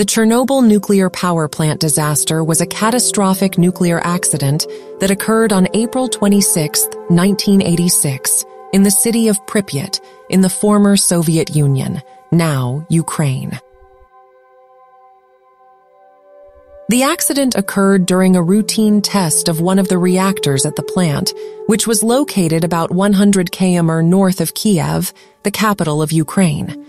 The Chernobyl nuclear power plant disaster was a catastrophic nuclear accident that occurred on April 26, 1986, in the city of Pripyat, in the former Soviet Union, now Ukraine. The accident occurred during a routine test of one of the reactors at the plant, which was located about 100 km north of Kiev, the capital of Ukraine.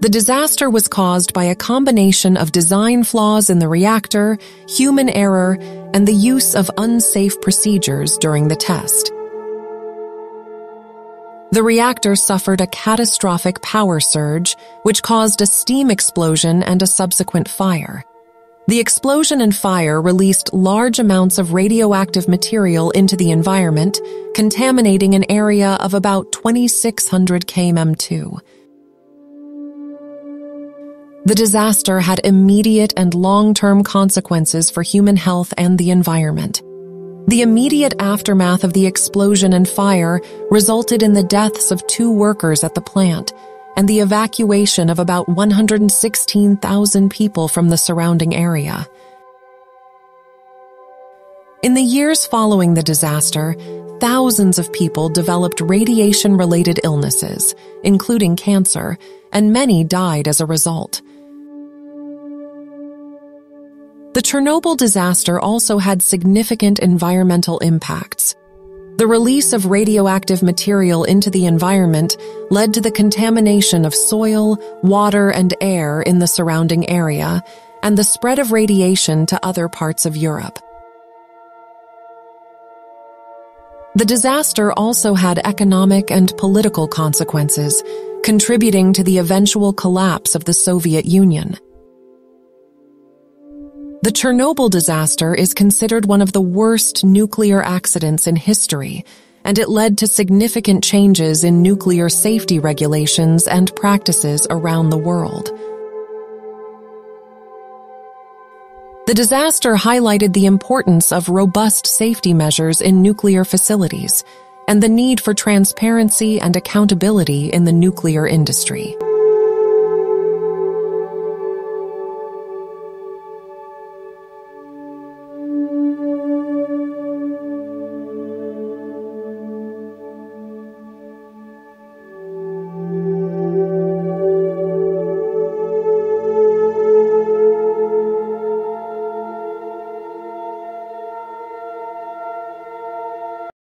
The disaster was caused by a combination of design flaws in the reactor, human error, and the use of unsafe procedures during the test. The reactor suffered a catastrophic power surge, which caused a steam explosion and a subsequent fire. The explosion and fire released large amounts of radioactive material into the environment, contaminating an area of about 2,600 km². The disaster had immediate and long-term consequences for human health and the environment. The immediate aftermath of the explosion and fire resulted in the deaths of 2 workers at the plant and the evacuation of about 116,000 people from the surrounding area. In the years following the disaster, thousands of people developed radiation-related illnesses, including cancer, and many died as a result. The Chernobyl disaster also had significant environmental impacts. The release of radioactive material into the environment led to the contamination of soil, water, and air in the surrounding area, and the spread of radiation to other parts of Europe. The disaster also had economic and political consequences, contributing to the eventual collapse of the Soviet Union. The Chernobyl disaster is considered one of the worst nuclear accidents in history, and it led to significant changes in nuclear safety regulations and practices around the world. The disaster highlighted the importance of robust safety measures in nuclear facilities and the need for transparency and accountability in the nuclear industry.